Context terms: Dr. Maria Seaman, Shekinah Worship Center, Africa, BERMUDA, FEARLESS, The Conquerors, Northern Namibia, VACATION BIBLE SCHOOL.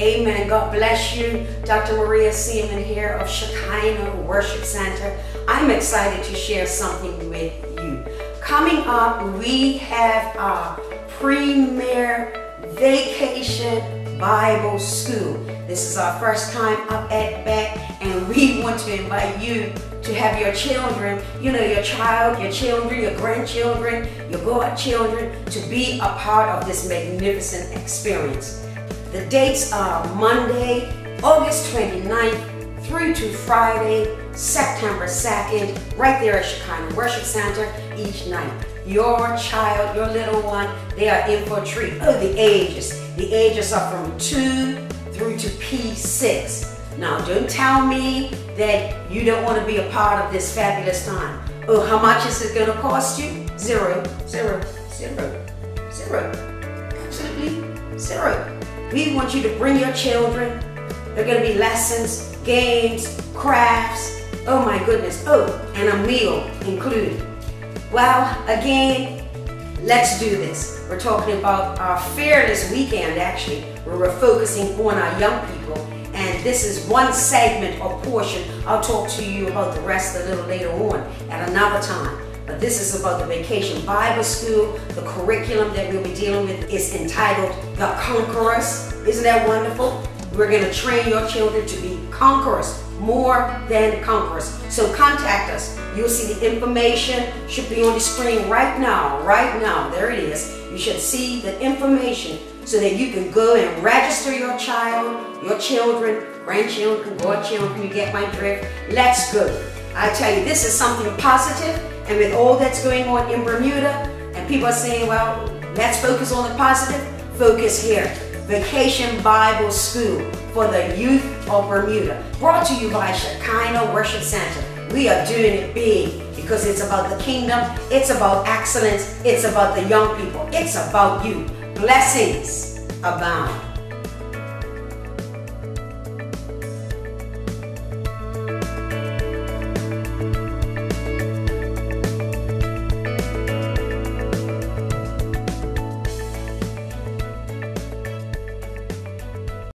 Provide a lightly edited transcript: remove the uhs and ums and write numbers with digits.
Amen. God bless you. Dr. Maria Seaman here of Shekinah Worship Center. I'm excited to share something with you. Coming up, we have our premier vacation Bible school. This is our first time up at BAC, and we want to invite you to have your children, your grandchildren, your godchildren, to be a part of this magnificent experience. The dates are Monday, August 29th through to Friday, September 2nd, right there at Shekinah Worship Center each night. Your child, your little one, they are in for a treat. Oh, the ages. The ages are from 2 through to P6. Now, don't tell me that you don't want to be a part of this fabulous time. Oh, how much is it going to cost you? Zero. Absolutely zero. We want you to bring your children. There are going to be lessons, games, crafts. Oh my goodness. Oh, and a meal included. Well, again, let's do this. We're talking about our Fearless Weekend, actually, where we're focusing on our young people. And this is one segment or portion. I'll talk to you about the rest a little later on at another time. But this is about the Vacation Bible School. The curriculum that we'll be dealing with is entitled The Conquerors. Isn't that wonderful? We're going to train your children to be conquerors, more than conquerors. So contact us. You'll see the information should be on the screen right now. Right now. There it is. You should see the information so that you can go and register your child, your children, grandchildren, godchildren. You get my drift? Let's go. I tell you, this is something positive. And with all that's going on in Bermuda, and people are saying, well, let's focus on the positive, focus here. Vacation Bible School for the youth of Bermuda. Brought to you by Shekinah Worship Center. We are doing it big because it's about the kingdom, it's about excellence, it's about the young people, it's about you. Blessings abound.